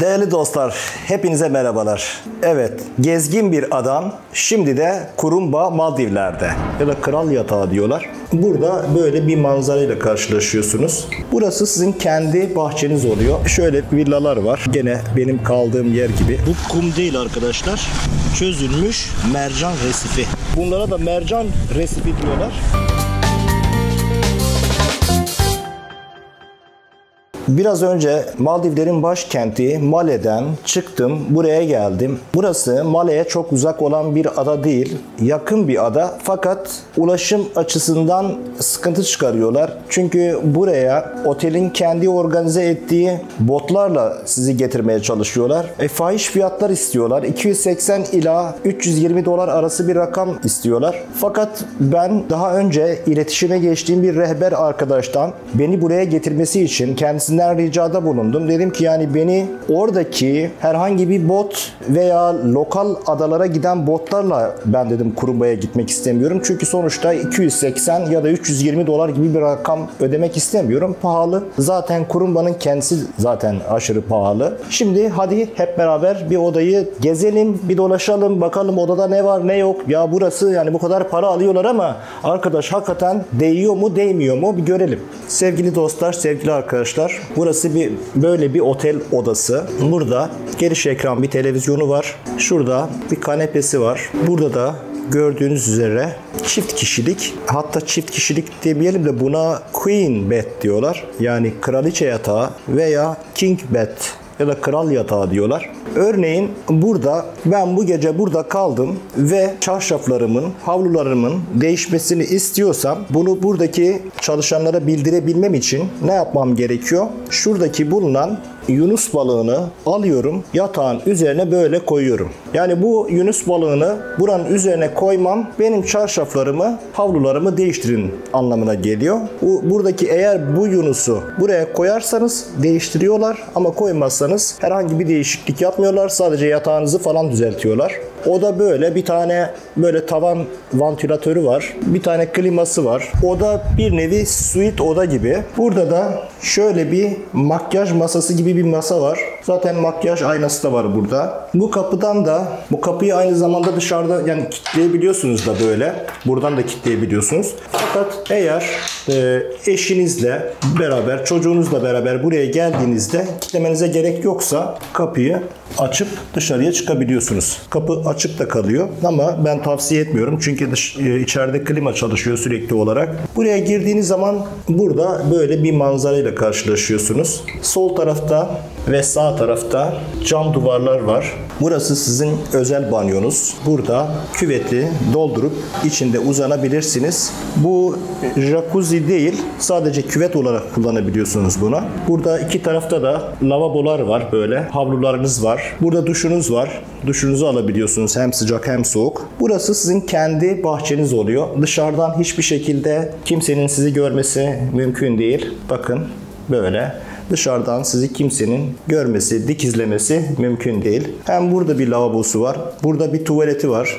Değerli dostlar, hepinize merhabalar. Evet, gezgin bir adam şimdi de Kurumba Maldivler'de ya da kral yatağı diyorlar. Burada böyle bir manzarayla karşılaşıyorsunuz. Burası sizin kendi bahçeniz oluyor. Şöyle villalar var. Gene benim kaldığım yer gibi. Bu kum değil arkadaşlar. Çözülmüş mercan resifi. Bunlara da mercan resifi diyorlar. Biraz önce Maldivlerin başkenti Male'den çıktım, buraya geldim. Burası Male'ye çok uzak olan bir ada değil, yakın bir ada. Fakat ulaşım açısından sıkıntı çıkarıyorlar. Çünkü buraya otelin kendi organize ettiği botlarla sizi getirmeye çalışıyorlar. Fahiş fiyatlar istiyorlar. 280 ila 320 dolar arası bir rakam istiyorlar. Fakat ben daha önce iletişime geçtiğim bir rehber arkadaştan beni buraya getirmesi için kendisinden ricada bulundum. Dedim ki yani beni oradaki herhangi bir bot veya lokal adalara giden botlarla ben dedim Kurumba'ya gitmek istemiyorum. Çünkü sonuçta 280 ya da 320 dolar gibi bir rakam ödemek istemiyorum. Pahalı. Zaten Kurumba'nın kendisi zaten aşırı pahalı. Şimdi hadi hep beraber bir odayı gezelim, bir dolaşalım, bakalım odada ne var ne yok. Ya burası yani bu kadar para alıyorlar ama arkadaş hakikaten değiyor mu değmiyor mu bir görelim. Sevgili dostlar, sevgili arkadaşlar, burası böyle bir otel odası. Burada geniş ekran bir televizyonu var. Şurada bir kanepesi var. Burada da gördüğünüz üzere çift kişilik, hatta çift kişilik demeyelim de buna queen bed diyorlar. Yani kraliçe yatağı veya king bed ya da kral yatağı diyorlar. Örneğin burada ben bu gece burada kaldım ve çarşaflarımın, havlularımın değişmesini istiyorsam bunu buradaki çalışanlara bildirebilmem için ne yapmam gerekiyor? Şuradaki bulunan yunus balığını alıyorum, yatağın üzerine böyle koyuyorum. Yani bu yunus balığını buranın üzerine koymam benim çarşaflarımı, havlularımı değiştirin anlamına geliyor. Buradaki eğer bu yunusu buraya koyarsanız değiştiriyorlar ama koymazsanız herhangi bir değişiklik yapmıyorlar. Sadece yatağınızı falan düzeltiyorlar. Oda böyle bir tane böyle tavan vantilatörü var. Bir tane kliması var. Oda bir nevi suite oda gibi. Burada da şöyle bir makyaj masası gibi bir masa var. Zaten makyaj aynası da var burada. Bu kapıdan da, bu kapıyı aynı zamanda dışarıda yani kilitleyebiliyorsunuz da böyle. Buradan da kilitleyebiliyorsunuz. Fakat eğer eşinizle beraber, çocuğunuzla beraber buraya geldiğinizde kilitlemenize gerek yoksa kapıyı açıp dışarıya çıkabiliyorsunuz. Kapı açık da kalıyor ama ben tavsiye etmiyorum. Çünkü içeride klima çalışıyor sürekli olarak. Buraya girdiğiniz zaman burada böyle bir manzarayla karşılaşıyorsunuz. Sol tarafta ve sağ tarafta cam duvarlar var. Burası sizin özel banyonuz. Burada küveti doldurup içinde uzanabilirsiniz. Bu jacuzzi değil, sadece küvet olarak kullanabiliyorsunuz buna. Burada iki tarafta da lavabolar var böyle. Havlularınız var. Burada duşunuz var. Duşunuzu alabiliyorsunuz hem sıcak hem soğuk. Burası sizin kendi bahçeniz oluyor. Dışarıdan hiçbir şekilde kimsenin sizi görmesi mümkün değil. Bakın böyle. Dışarıdan sizi kimsenin görmesi, dikizlemesi mümkün değil. Hem burada bir lavabosu var, burada bir tuvaleti var.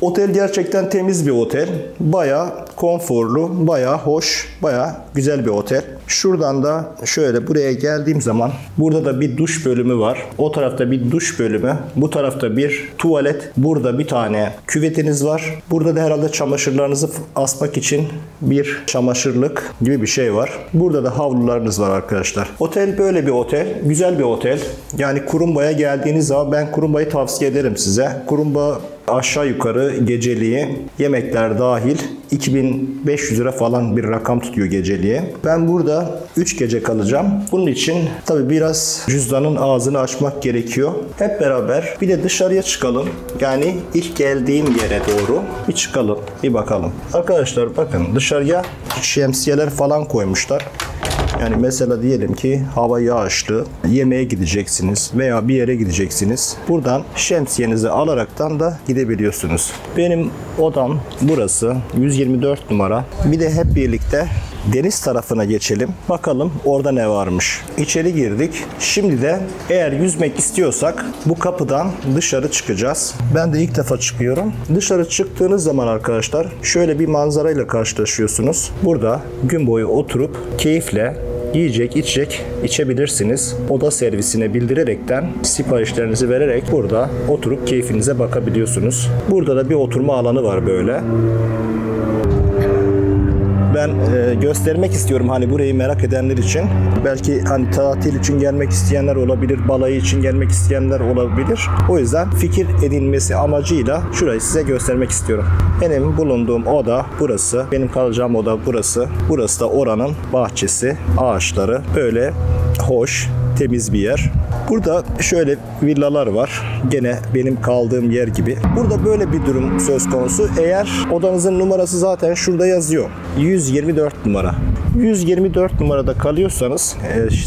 Otel gerçekten temiz bir otel. Bayağı konforlu, bayağı hoş, bayağı güzel bir otel. Şuradan da şöyle buraya geldiğim zaman burada da bir duş bölümü var. O tarafta bir duş bölümü, bu tarafta bir tuvalet. Burada bir tane küvetiniz var. Burada da herhalde çamaşırlarınızı asmak için bir çamaşırlık gibi bir şey var. Burada da havlularınız var arkadaşlar. Otel böyle bir otel, güzel bir otel. Yani Kurumba'ya geldiğiniz zaman ben Kurumba'yı tavsiye ederim size. Kurumba aşağı yukarı geceliği yemekler dahil 2500 lira falan bir rakam tutuyor geceliğe. Ben burada 3 gece kalacağım. Bunun için tabii biraz cüzdanın ağzını açmak gerekiyor. Hep beraber bir de dışarıya çıkalım. Yani ilk geldiğim yere doğru bir çıkalım, bir bakalım. Arkadaşlar bakın dışarıya şemsiyeler falan koymuşlar. Yani mesela diyelim ki hava yağışlı, yemeğe gideceksiniz veya bir yere gideceksiniz. Buradan şemsiyenizi alaraktan da gidebiliyorsunuz. Benim odam burası, 124 numara. Bir de hep birlikte deniz tarafına geçelim. Bakalım orada ne varmış. İçeri girdik. Şimdi de eğer yüzmek istiyorsak bu kapıdan dışarı çıkacağız. Ben de ilk defa çıkıyorum. Dışarı çıktığınız zaman arkadaşlar şöyle bir manzarayla karşılaşıyorsunuz. Burada gün boyu oturup keyifle yiyecek, içecek içebilirsiniz. Oda servisine bildirerekten siparişlerinizi vererek burada oturup keyfinize bakabiliyorsunuz. Burada da bir oturma alanı var böyle. Ben göstermek istiyorum hani burayı merak edenler için. Belki hani tatil için gelmek isteyenler olabilir, balayı için gelmek isteyenler olabilir. O yüzden fikir edinmesi amacıyla şurayı size göstermek istiyorum. Benim bulunduğum oda burası. Benim kalacağım oda burası. Burası da oranın bahçesi, ağaçları. Böyle hoş, temiz bir yer. Burada şöyle villalar var. Gene benim kaldığım yer gibi. Burada böyle bir durum söz konusu. Eğer odanızın numarası zaten şurada yazıyor. 124 numara. 124 numarada kalıyorsanız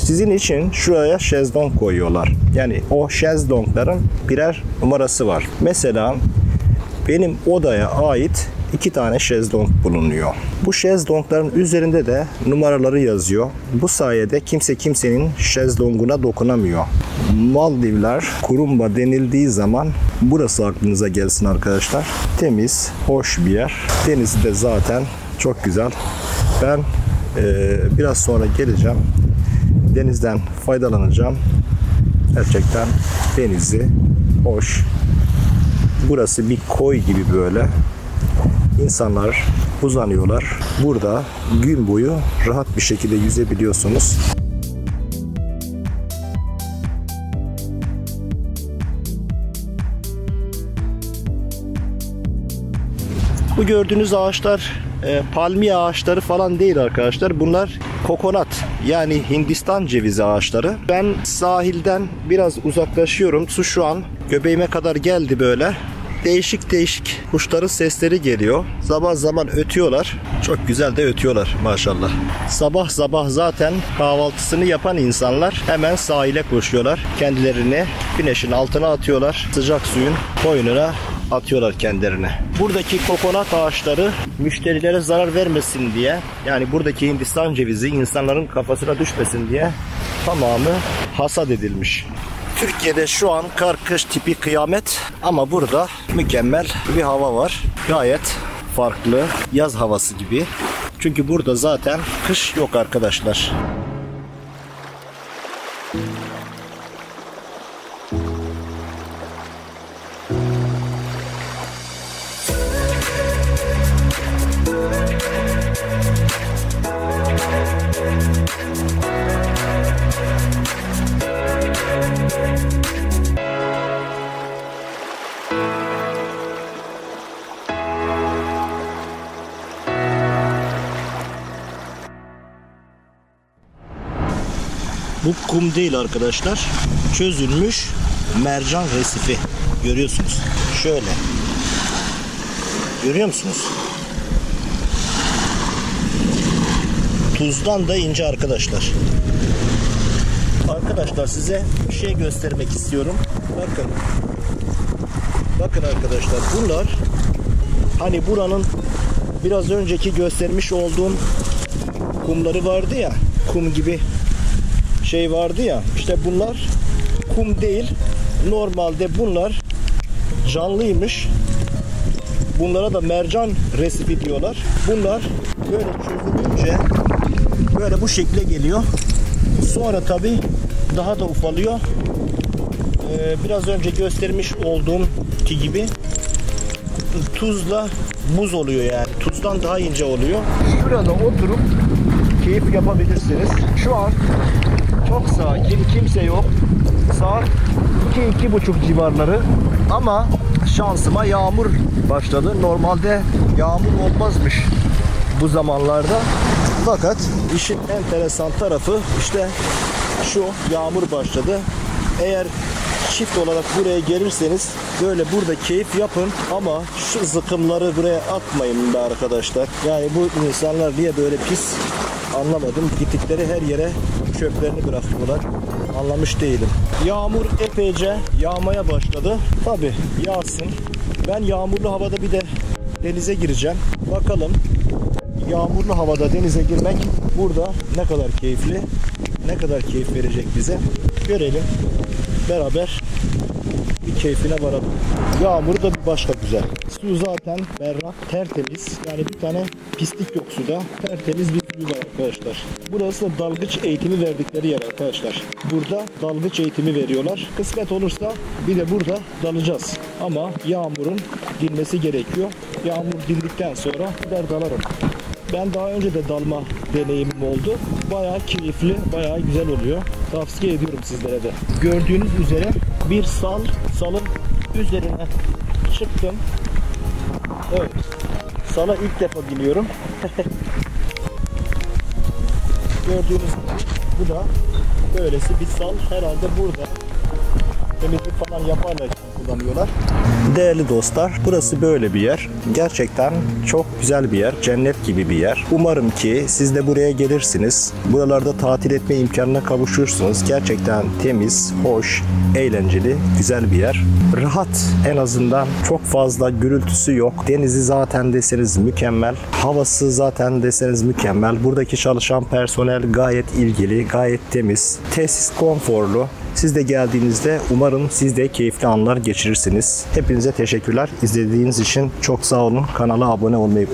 sizin için şuraya şezlong koyuyorlar. Yani o şezlongların birer numarası var. Mesela benim odaya ait 2 tane şezlong bulunuyor. Bu şezlongların üzerinde de numaraları yazıyor. Bu sayede kimse kimsenin şezlonguna dokunamıyor. Maldivler, Kurumba denildiği zaman burası aklınıza gelsin arkadaşlar. Temiz, hoş bir yer. Denizi de zaten çok güzel. Ben biraz sonra geleceğim. Denizden faydalanacağım. Gerçekten denizi hoş. Burası bir koy gibi böyle. İnsanlar uzanıyorlar. Burada gün boyu rahat bir şekilde yüzebiliyorsunuz. Bu gördüğünüz ağaçlar palmiye ağaçları falan değil arkadaşlar. Bunlar kokonat, yani Hindistan cevizi ağaçları. Ben sahilden biraz uzaklaşıyorum. Su şu an göbeğime kadar geldi böyle. Değişik değişik kuşların sesleri geliyor. Zaman zaman ötüyorlar. Çok güzel de ötüyorlar maşallah. Sabah sabah zaten kahvaltısını yapan insanlar hemen sahile koşuyorlar. Kendilerini güneşin altına atıyorlar. Sıcak suyun boynuna atıyorlar kendilerini. Buradaki kokonat ağaçları müşterilere zarar vermesin diye, yani buradaki Hindistan cevizi insanların kafasına düşmesin diye tamamı hasat edilmiş. Türkiye'de şu an kar kış tipi kıyamet ama burada mükemmel bir hava var. Gayet farklı, yaz havası gibi. Çünkü burada zaten kış yok arkadaşlar. Bu kum değil arkadaşlar. Çözülmüş mercan resifi. Görüyorsunuz. Şöyle. Görüyor musunuz? Tuzdan da ince arkadaşlar. Arkadaşlar size bir şey göstermek istiyorum. Bakın. Bakın arkadaşlar, bunlar hani buranın biraz önceki göstermiş olduğum kumları vardı ya. Kum gibi şey vardı ya, işte bunlar kum değil, normalde bunlar canlıymış, bunlara da mercan resifi diyorlar. Bunlar böyle çözülünce böyle bu şekle geliyor, sonra tabi daha da ufalıyor. Biraz önce göstermiş olduğumki gibi tuzla buz oluyor, yani tuzdan daha ince oluyor. Şurada oturup keyif yapabilirsiniz. Şu an çok sakin, kimse yok. Saat 2-2.30 civarları ama şansıma yağmur başladı. Normalde yağmur olmazmış bu zamanlarda. Fakat işin enteresan tarafı işte şu, yağmur başladı. Eğer çift olarak buraya gelirseniz böyle burada keyif yapın ama şu zıkımları buraya atmayın da arkadaşlar. Yani bu insanlar niye böyle pis anlamadım. Gittikleri her yere çöplerini bırakıyorlar. Anlamış değilim. Yağmur epeyce yağmaya başladı. Tabii yağsın. Ben yağmurlu havada bir de denize gireceğim. Bakalım yağmurlu havada denize girmek burada ne kadar keyifli, ne kadar keyif verecek bize. Görelim. Beraber bir keyfine varalım. Yağmur da bir başka güzel. Su zaten berrak, tertemiz. Yani bir tane pislik yok suda. Tertemiz bir suyu var arkadaşlar. Burası da dalgıç eğitimi verdikleri yer arkadaşlar. Burada dalgıç eğitimi veriyorlar. Kısmet olursa bir de burada dalacağız. Ama yağmurun dinmesi gerekiyor. Yağmur dindikten sonra gider dalarım. Ben daha önce de dalma deneyimim oldu. Bayağı keyifli, bayağı güzel oluyor. Tavsiye ediyorum sizlere de. Gördüğünüz üzere bir salın üzerine çıktım. Evet. Sala ilk defa biniyorum. Gördüğünüz gibi bu da böylesi bir sal. Herhalde burada temizlik falan yaparlar. Kullanıyorlar. Değerli dostlar, burası böyle bir yer. Gerçekten çok güzel bir yer. Cennet gibi bir yer. Umarım ki siz de buraya gelirsiniz. Buralarda tatil etme imkanına kavuşursunuz. Gerçekten temiz, hoş, eğlenceli, güzel bir yer. Rahat en azından. Çok fazla gürültüsü yok. Denizi zaten deseniz mükemmel. Havası zaten deseniz mükemmel. Buradaki çalışan personel gayet ilgili, gayet temiz. Tesis konforlu. Siz de geldiğinizde umarım siz de keyifli anlar geçirirsiniz. Hepinize teşekkürler. İzlediğiniz için çok sağ olun. Kanala abone olmayı unutmayın.